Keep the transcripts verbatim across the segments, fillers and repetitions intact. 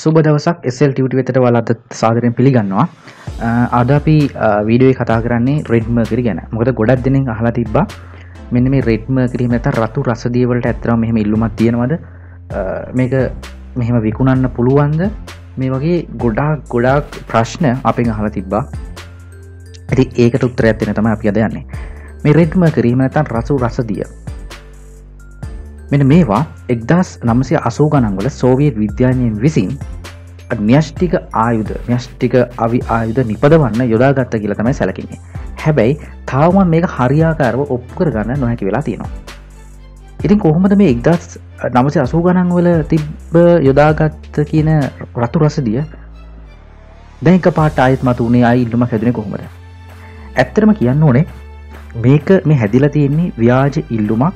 සුබදවසක් S L T V වෙතට ඔයාලත් සාදරයෙන් පිළිගන්නවා. අද අපි වීඩියෝ එකේ කතා කරන්නේ red mercury ගැන. මොකද ගොඩක් දෙනෙක් අහලා තිබ්බා මෙන්න මේ red mercury නැත්නම් රතු රසදිය වලට ඇත්තටම මෙහෙම ඉල්ලුමක් තියෙනවද? මේක මෙහෙම විකුණන්න පුළුවන්ද? මේ වගේ ගොඩාක් ගොඩාක් ප්‍රශ්න අපෙන් අහලා තිබ්බා. ඉතින් ඒකට උත්තරයක් දෙන්න තමයි අපි අද යන්නේ. මේ red mercury නැත්නම් රතු රසදිය මෙන්න මේවා එක්දාස් නවසිය අසූ ගණන් වල සෝවියට් විද්‍යාඥයන් විසින් න්‍යෂ්ටික ආයුධ න්‍යෂ්ටික අවි ආයුධ නිපදවන්න යොදාගත්ත කියලා තමයි සැලකෙන්නේ. හැබැයි තාම මේක හරියාකාරව ඔප්පු කරගන්න නොහැකි වෙලා තියෙනවා. ඉතින් කොහොමද මේ එක්දාස් නවසිය අසූ ගණන් වල තිබ්බ යොදාගත්ත කියන රතු රසදිය දැන් එකපාරට ආයෙත් මතුනේ ආයෙ ඉල්ලුමක් හැදුනේ කොහොමද? ඇත්තටම කියන්න ඕනේ මේක මේ හැදිලා තියෙන්නේ ව්‍යාජ ඉල්ලුමක්.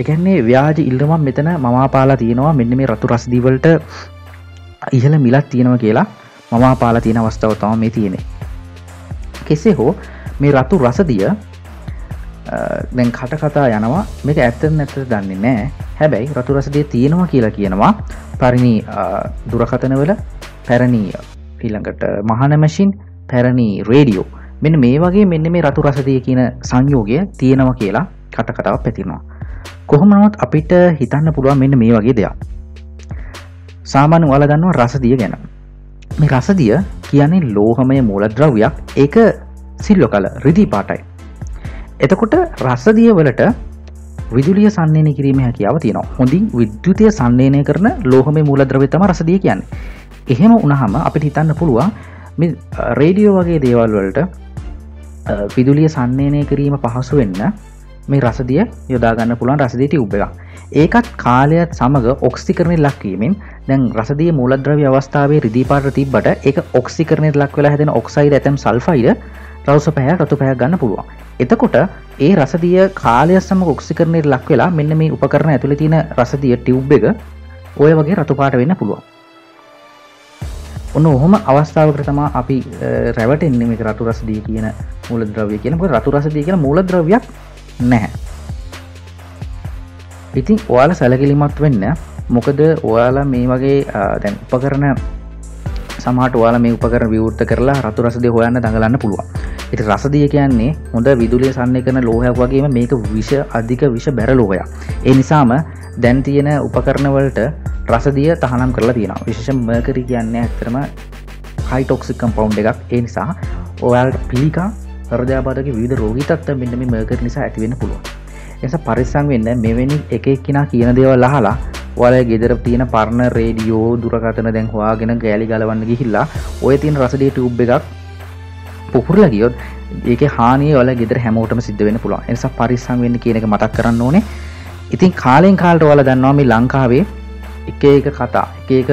එකන්නේ ව්‍යාජ ඉල්ලුමක් මෙතන මවාපාලා තියෙනවා මෙන්න මේ රතු රසදිය වලට ඉහළ මිලක් තියෙනවා කියලා මවාපාලා තියෙන අවස්ථාව තමයි මේ තියෙන්නේ. කෙසේ හෝ මේ රතු රසදිය දැන් කට කතා යනවා මේක ඇත්තද නැත්තද දන්නේ නැහැ. හැබැයි රතු රසදිය තියෙනවා කියලා කියනවා පරිණි දුරකථනවල පැරණි ඊළඟට මහාන මැෂින් පැරණි රේඩියෝ මෙන්න මේ වගේ මෙන්න මේ රතු රසදිය කියන සංයෝගය තියෙනවා කියලා කට කතාවක් පැතිරෙනවා. කොහොමවත් අපිට හිතන්න පුළුවන් මෙන්න මේ වගේ දෙයක්. සාමාන්‍යයෙන් ඔයාලා දන්නවා රසදිය ගැන. මේ රසදිය කියන්නේ ලෝහමය මූලද්‍රව්‍යයක්. ඒක සිල්ලෝ කල රිදී පාටයි. එතකොට රසදිය වලට විදුලිය සංනයනය කිරීමේ හැකියාව තියෙනවා. හොඳින් විද්‍යුතය සංනයනය කරන ලෝහමය මූලද්‍රව්‍ය තමයි රසදිය කියන්නේ. එහෙම වුණාම අපිට හිතන්න පුළුවන් මේ රේඩියෝ වගේ දේවල් වලට විදුලිය සංනයනය කිරීම පහසු වෙන්න මේ රසදිය යොදාගන්න පුළුවන් රසදිය ටියුබ් එකක්. ඒකත් කාලයත් සමග ඔක්සිකරණයට ලක්වීමෙන් දැන් රසදිය මූලද්‍රව්‍ය අවස්ථාවේ රිදී පාට තිබ්බට ඒක ඔක්සිකරණයට ලක් වෙලා හැදෙන ඔක්සයිඩ් ඇතම් සල්ෆයිඩ් රස පැහැයක් රතු පැහැයක් ගන්න පුළුවන්. එතකොට ඒ රසදිය කාලයත් සමග ඔක්සිකරණයට ලක් වෙලා මෙන්න මේ උපකරණ ඇතුලේ තියෙන රසදිය ටියුබ් එක ඔය වගේ රතු පාට වෙන්න පුළුවන්. ඔන්න ඔහොම අවස්ථාවකට තමයි අපි රැවටෙන්නේ මේ රතු රසදිය කියන මූලද්‍රව්‍ය කියන. මොකද රතු රසදිය කියන මූලද්‍රව්‍යයක් නැහැ. ඉතින් ඔයාලා සැලකිලිමත් වෙන්න. මොකද ඔයාලා මේ වගේ දැන් උපකරණ සමහරට ඔයාලා මේ උපකරණ විවෘත කරලා රතු රසදිය හොයන්න දඟලන්න පුළුවන්. ඉතින් රසදිය කියන්නේ හොඳ විදුලිය සංනය කරන ලෝහයක් වගේම මේක විෂ අධික විෂ බැර ලෝහයක්. ඒ නිසාම දැන් තියෙන උපකරණ වලට රසදිය තහනම් කරලා තියෙනවා. විශේෂයෙන් මර්කරි කියන්නේ ඇත්තටම හයි ටොක්සික් කම්පවුන්ඩ් එකක්. ඒ නිසා ඔයාලට පිළිකා හෘදයාබාධක විවිධ රෝගී තත්ත්වයන් මෙන්න මේ මර්කරි නිසා ඇති වෙන්න පුළුවන්. ඒ නිසා පරිස්සම් වෙන්න. මෙවැනි එක එක්කිනා කියන දේවල් අහලා ඔයාලගේ ගෙදර තියෙන පරණ රේඩියෝ දුරකථන දැන් හොයාගෙන ගෑලි ගලවන්න ගිහිල්ලා ඔය තියෙන රසදිය ටියුබ් එකක් පුපුරලා ගියොත් ඒකේ හානිය ඔයාලගේ ගෙදර හැමෝටම සිද්ධ වෙන්න පුළුවන්. ඒ නිසා පරිස්සම් වෙන්න කියන එක මතක් කරන්න ඕනේ. ඉතින් කාලෙන් කාලට ඔයාලා දන්නවා මේ ලංකාවේ එක එක කතා එක එක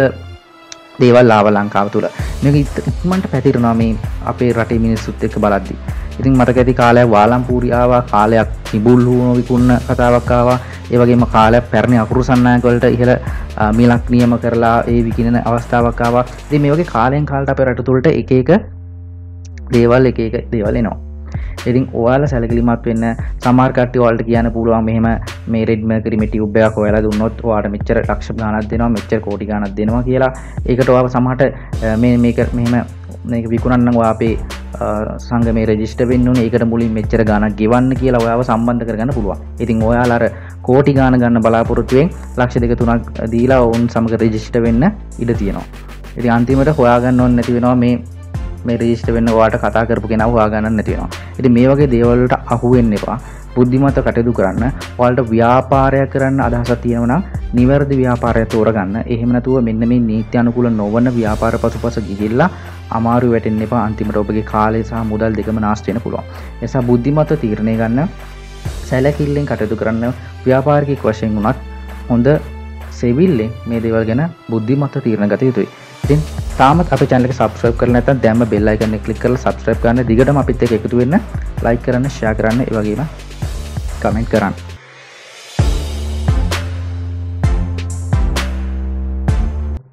දේවල් ආව ලංකාව තුළ. මේක ඉක්මනට පැතිරෙනවා මේ අපේ රටේ මිනිස්සුත් එක්ක බලද්දි. ඉතින් මට කැටි කාලයක් වාලම්පූරි ආවා, කාලයක් කිඹුල් වුණු විකුණන කතාවක් ආවා. ඒ වගේම කාලයක් පැරණි අකුරු සන්නායක වලට ඉහළ මිලක් නියම කරලා ඒ විකිනන අවස්ථාවක් ආවා. ඉතින් මේ වගේ කාලෙන් කාලට අපේ රට තුළට එක එක දේවල් එක එක දේවල් එනවා. ඉතින් ඔයාලා සැලකිලිමත් වෙන්න. සමහර කට්ටිය ඔයාලට කියන්න පුළුවන් මෙහෙම මේ red mercury මේ ටියුබ් එකක් ඔයාලා දුන්නොත් ඔයාලට මෙච්චර ලක්ෂ ගණනක් දෙනවා, මෙච්චර කෝටි ගණනක් දෙනවා කියලා. ඒකට ඔයාව සමහරට මේ මේක මෙහෙම මේක විකුණන්න නම් ඔයා අපේ සංගමේ රෙජිස්ටර් වෙන්න ඕනේ. ඒකට මුලින් මෙච්චර ගණනක් ගෙවන්න කියලා ඔයාව සම්බන්ධ කරගන්න පුළුවන්. ඉතින් ඔයාලා අර කෝටි ගණන ගන්න බලාපොරොත්තුෙන් ලක්ෂ දෙක තුනක් දීලා ඔවුන් සමග රෙජිස්ටර් වෙන්න ඉඩ තියෙනවා. ඉතින් අන්තිමට හොයාගන්න ඕනේ නැති වෙනවා මේ මේ රෙජිස්ටර් වෙන්න ඔයාලට කතා කරපු කෙනා හොයා ගන්න නැති වෙනවා. ඉතින් මේ වගේ දේවල් වලට අහු වෙන්න එපා. බුද්ධිමත්ව කටයුතු කරන්න. ඔයාලට ව්‍යාපාරයක් කරන්න අදහසක් තියෙනවා නම් නිවැරදි ව්‍යාපාරයක් තෝරගන්න. එහෙම නැතුව මෙන්න මේ නීති අනුකූල නොවන ව්‍යාපාර පසුපස ගිහිල්ලා අමාරු වෙටෙන්න එපා. අන්තිමට ඔබගේ කාලය සහ මුදල් දෙකම නාස්ති වෙන්න පුළුවන්. ඒ නිසා බුද්ධිමත්ව තීරණය ගන්න. සැලකිල්ලෙන් කටයුතු කරන්න. ව්‍යාපාරිකයෙක් වශයෙන් වුණත් හොඳ සෙවිල්ලෙන් මේ දේවල් ගැන බුද්ධිමත්ව තීරණ ගත යුතුයි. ඉතින් තාමත් අපේ channel එක subscribe කරලා නැත්නම් දැම්ම bell icon එක click කරලා subscribe කරන්න. දිගටම අපිත් එක්ක එකතු වෙන්න, like කරන්න, share කරන්න, ඒ වගේම comment කරන්න.